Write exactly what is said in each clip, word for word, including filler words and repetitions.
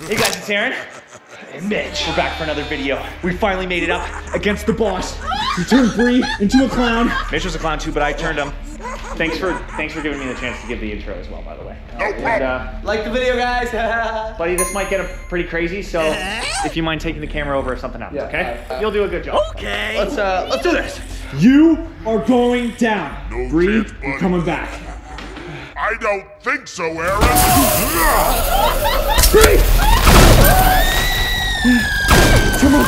Hey guys, it's Aaron and Mitch. We're back for another video. We finally made it up against the boss. We turned Bree into a clown. Mitch was a clown too, but I turned him. Thanks for thanks for giving me the chance to give the intro as well, by the way. Uh, and, uh, like the video, guys. Buddy, this might get pretty crazy, so if you mind taking the camera over if something happens, yeah, okay? Uh, You'll do a good job. Okay. Let's uh, let's do this. You are going down. No Bree, you're coming back. I don't think so, Aaron. Bree! Come on.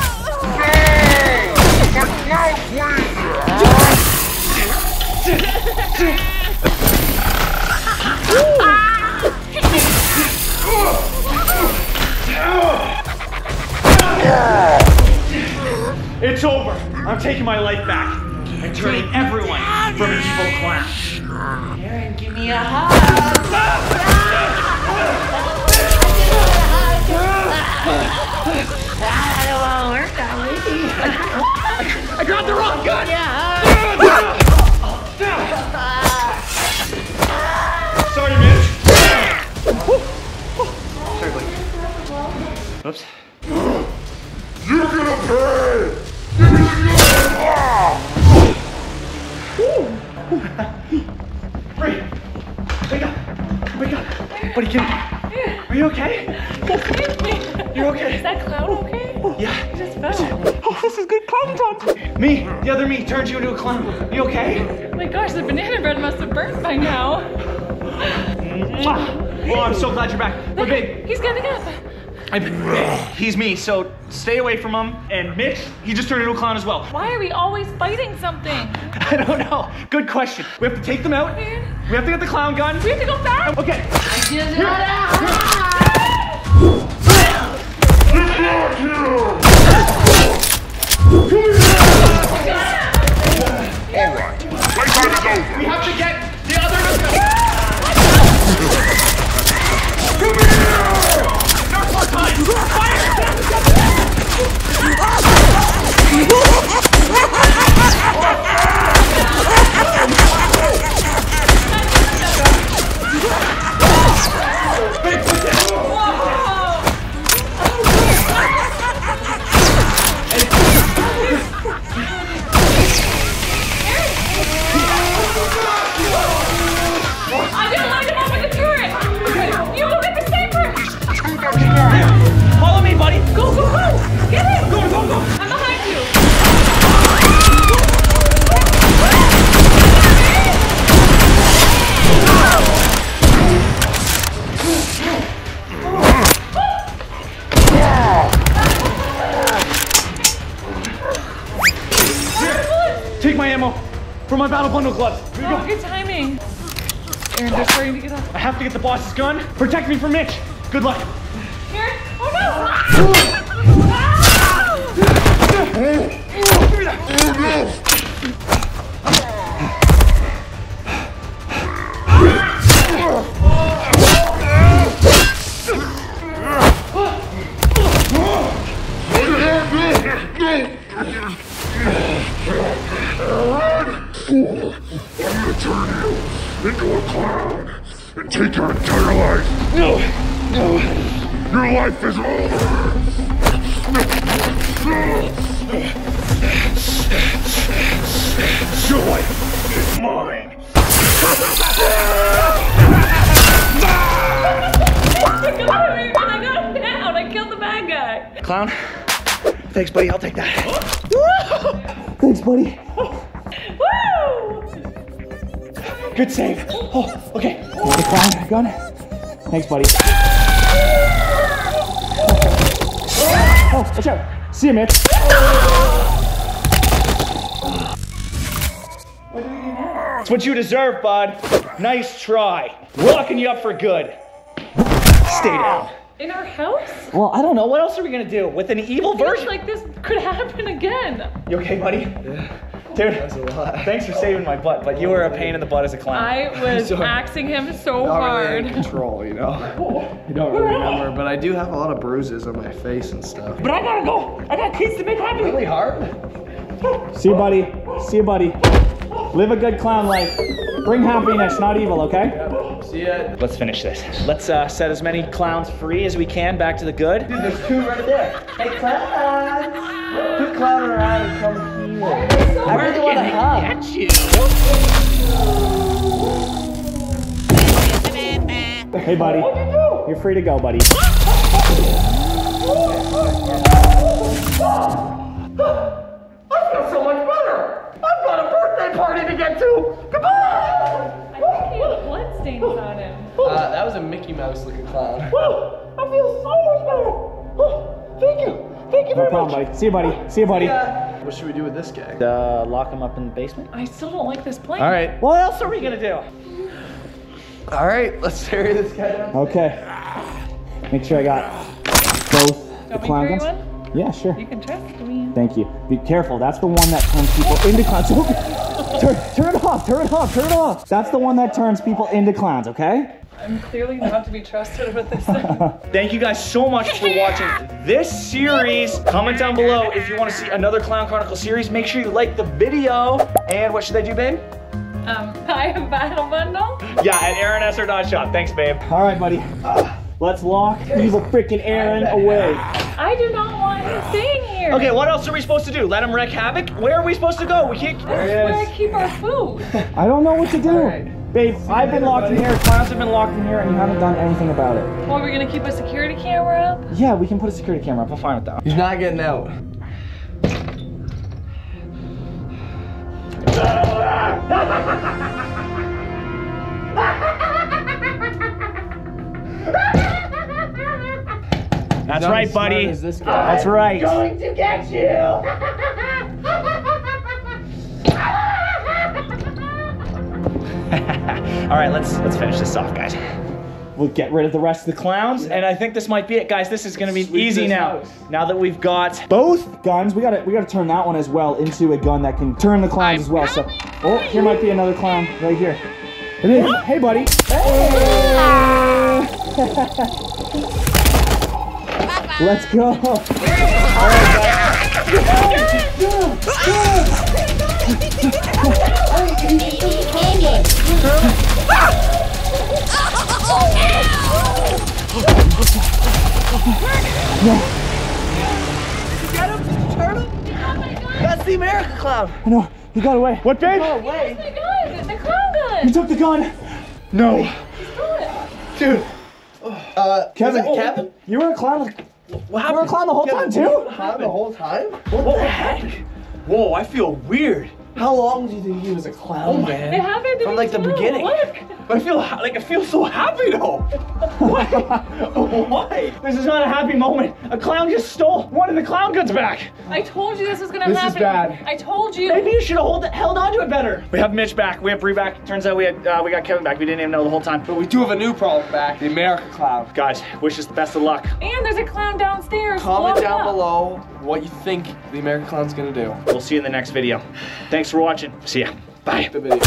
No! My clown queen! It's over. I'm taking my life back and turning everyone from an evil clown. Aaron, give me a hug. I don't want to work that way. I, I, I grabbed the wrong gun. Sorry, Mitch. Oops. You're gonna pay. You're gonna pay. Buddy, get up. Are you okay? You're okay? Is that clown okay? Yeah. He just fell. Oh, this is good clown talk. Me, the other me, turned you into a clown. Are you okay? Oh my gosh, the banana bread must have burnt by now. Well, I'm so glad you're back. But babe. He's getting up. I'm, he's me, so stay away from him. And Mitch, he just turned into a clown as well. Why are we always fighting something? I don't know. Good question. We have to take them out. We have to get the clown gun. We have to go back. Okay. I did it. All right. My time is over. We have to get the other. Come here. Not more time. Fire! For my battle bundle gloves. Here we oh, go. Good timing. Aaron, they're starting to get up. I have to get the boss's gun. Protect me from Mitch. Good luck. Aaron, oh no! Aaron! Fool! I'm gonna turn you into a clown and take your entire life! No! No! Your life is over! Your life is mine! I got him down! I killed the bad guy! Clown? Thanks, buddy. I'll take that. Woo! Thanks, buddy. Woo! Good save. Oh, okay. The clown gun. Thanks, buddy. Oh, watch out. See you, Mitch. That's what you deserve, bud. Nice try. Locking you up for good. Stay down. In our house? Well, I don't know. What else are we gonna do with an evil version? Like this could happen again. You okay, buddy? Yeah. Dude, that was a lot. Thanks for saving my butt, but you were a pain in the butt as a clown. I was so, axing him so not hard. Really in control, you know. I don't really remember, but I do have a lot of bruises on my face and stuff. But I gotta go. I got kids to make happy. Really hard. See you, buddy. See you, buddy. Live a good clown life. Bring happiness, not evil. Okay. See ya. Let's finish this. Let's uh, set as many clowns free as we can. Back to the good. Dude, there's two right there. Hey, clown. Put clown around and come here. So I really want to hug. You. Hey, buddy. What did you do? You're free to go, buddy. I feel so much better. I've got a birthday party to get to. Goodbye. I think he had blood stains on him. Uh, that was a Mickey Mouse looking clown. I feel so much better. Thank you. Thank you very much. No problem, buddy. See you, buddy. See you, buddy. Yeah. What should we do with this guy? Uh, lock him up in the basement. I still don't like this plan. All right. What else are we gonna do? All right. Let's carry this guy down. Okay. Make sure I got both the clown guns. Yeah, sure. You can trust me. Thank you. Be careful. That's the one that turns people into clowns. turn, turn it off. Turn it off. Turn it off. That's the one that turns people into clowns, okay? I'm clearly not to be trusted with this thing. Thank you guys so much for watching this series. Comment down below if you want to see another Clown Chronicles series. Make sure you like the video. And what should I do, babe? Um, buy a battle bundle? Yeah, at Aaron Esser dot shop. Thanks, babe. All right, buddy. Uh, Let's lock evil freaking Aaron away. I do not want him staying here. Okay, what else are we supposed to do? Let him wreak havoc? Where are we supposed to go? We can't. That's where I keep our food. I don't know what to do. Right. Babe, See I've been locked buddy. in here. Clowns have been locked in here, and you haven't done anything about it. Well, we're gonna keep a security camera up? Yeah, we can put a security camera up. I'm fine with that. He's not getting out. That's right, buddy. As this guy. That's right. I'm going to get you. All right, let's let's finish this off, guys. We'll get rid of the rest of the clowns, and I think this might be it, guys. This is going to be Sweep easy now. House. Now that we've got both guns, we gotta we gotta turn that one as well into a gun that can turn the clowns I'm as well. So, oh, here might be another clown right here. It is. Hey, buddy. Hey. Let's go! Alright guys. Did you get him? Did you turn him? Oh my god! That's the American clown! I know, he got away. What, babe? He got away. He took the gun! The clown gun! He took the gun! No! He stole it! Dude! Uh, Kevin, oh, Kevin? You were a clown. What you were a clown the whole Kevin, time too? You were a clown the whole time? What, what the heck? heck? Whoa, I feel weird. How long do you think he was a clown, oh my, man? It happened to From like too. the beginning. What? I feel like I feel so happy though. Why? Why? This is not a happy moment. A clown just stole one of the clown guns back. I told you this was gonna this happen. This is bad. I told you. Maybe you should have hold held on to it better. We have Mitch back. We have Bree back. Turns out we had uh, we got Kevin back. We didn't even know the whole time. But we do have a new problem back. The American clown. Guys, wish us the best of luck. And there's a clown downstairs. Comment down up. below what you think the American clown's gonna do. We'll see you in the next video. Thanks for watching. See ya. Bye. The video.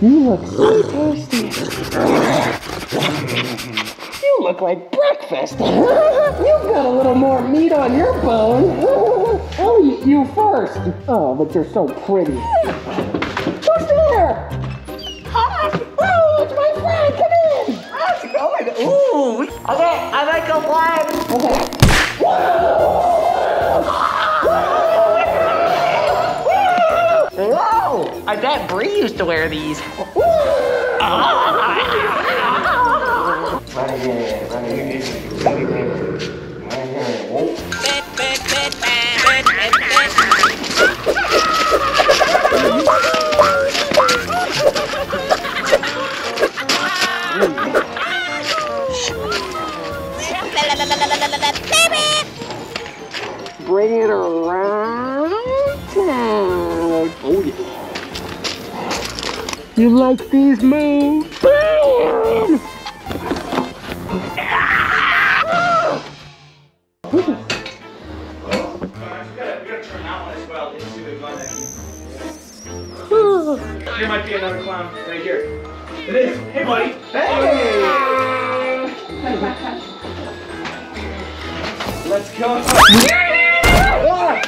You look so tasty. You look like breakfast. You've got a little more meat on your bone. I'll eat you first. Oh, but you're so pretty. Who's there? Hi. Oh, it's my friend. Come in. How's it going? Ooh. Okay, I might go blind. Okay. Whoa! I bet Bree used to wear these. Bring it around. Oh yeah. You like these moves? Boom! Ah! Oh, guys, we gotta, we gotta turn that one as well into the gun that can... There might be another clown right here. It is. Hey, buddy. Hey. What's going on? Come on!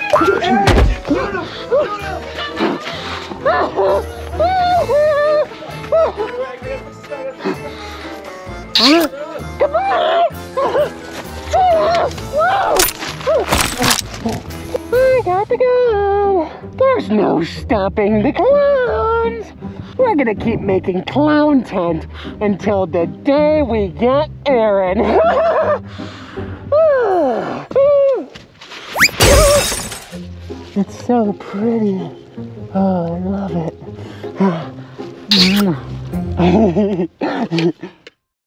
I got to go. There's no stopping the clowns. We're gonna keep making clown tent until the day we get Aaron. It's so pretty. Oh, I love it.